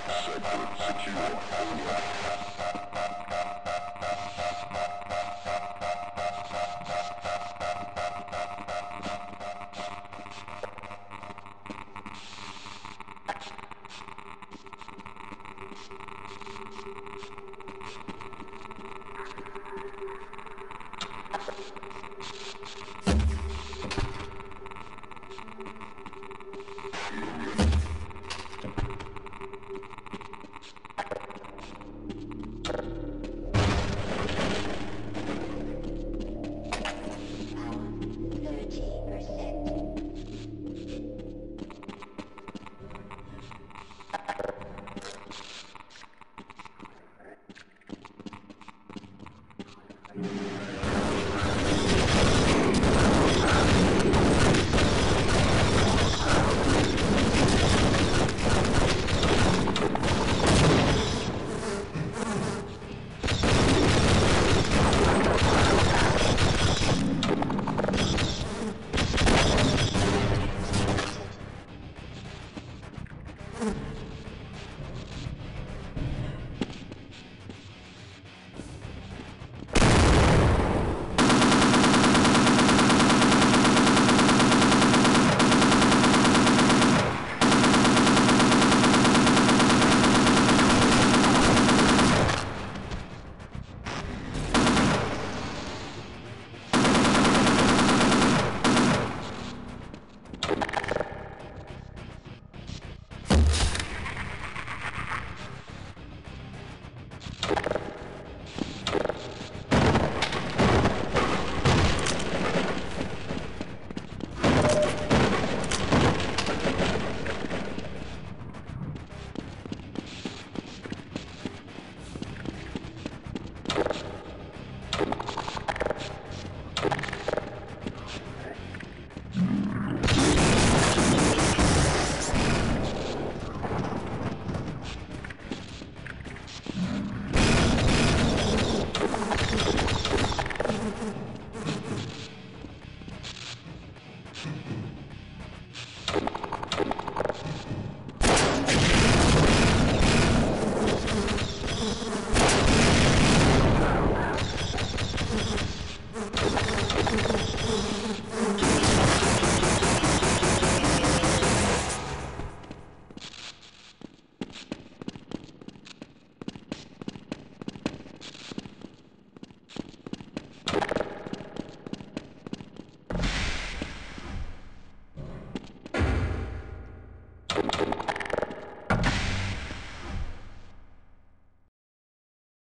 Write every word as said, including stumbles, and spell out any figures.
Secure, secure, secure.